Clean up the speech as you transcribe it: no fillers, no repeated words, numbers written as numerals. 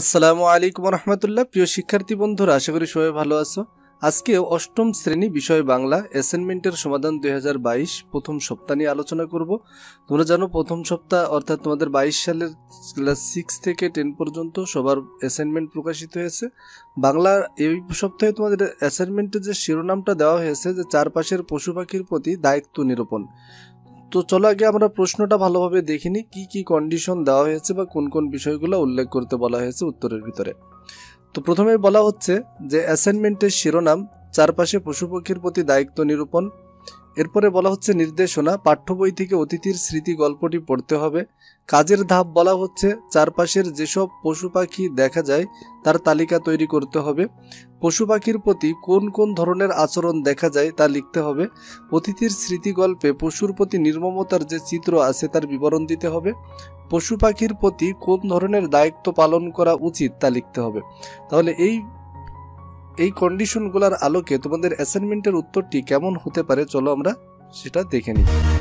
আসসালামু আলাইকুম রহমতুল্লাহ। প্রিয় শিক্ষার্থী বন্ধুরা, আশা করি সবাই ভালো আছো। আজকে অষ্টম শ্রেণী বিষয় বাংলা অ্যাসাইনমেন্টের সমাধান 2022 প্রথম সপ্তাহ নিয়ে আলোচনা করব। তোমরা জানো প্রথম সপ্তাহ অর্থাৎ তোমাদের 22 সালের ক্লাস 6 থেকে 10 পর্যন্ত সবার অ্যাসাইনমেন্ট প্রকাশিত হয়েছে। বাংলার এই সপ্তাহে তোমাদের অ্যাসাইনমেন্টের যে শিরোনামটা দেওয়া হয়েছে যে চারপাশের পশু পাখির প্রতি দায়িত্ব নিরূপণ। তো চলো আগে আমরা প্রশ্নটা ভালোভাবে দেখিনি কি কি কন্ডিশন দেওয়া হয়েছে বা কোন কোন বিষয়গুলো উল্লেখ করতে বলা হয়েছে উত্তরের ভিতরে। তো প্রথমে বলা হচ্ছে যে অ্যাসাইনমেন্টের শিরোনাম চারপাশে পশুপক্ষীর প্রতি দায়িত্ব নিরূপণ। এরপরে বলা হচ্ছে নির্দেশনা পাঠ্য বই থেকে অতিথির স্মৃতি গল্পটি পড়তে হবে। কাজের ধাপ বলা হচ্ছে চারপাশের যেসব পশু পাখি দেখা যায় তার তালিকা তৈরি করতে হবে। পশু পাখির প্রতি কোন কোন ধরনের আচরণ দেখা যায় তা লিখতে হবে। অতিথির স্মৃতি গল্পে পশুর প্রতি নির্মমতার যে চিত্র আছে তার বিবরণ দিতে হবে। পশু পাখির প্রতি কোন ধরনের দায়িত্ব পালন করা উচিত তা লিখতে হবে। তাহলে এই কন্ডিশনগুলোর আলোকে তোমাদের অ্যাসাইনমেন্টের উত্তরটি কেমন হতে পারে চলো আমরা সেটা দেখে নিই।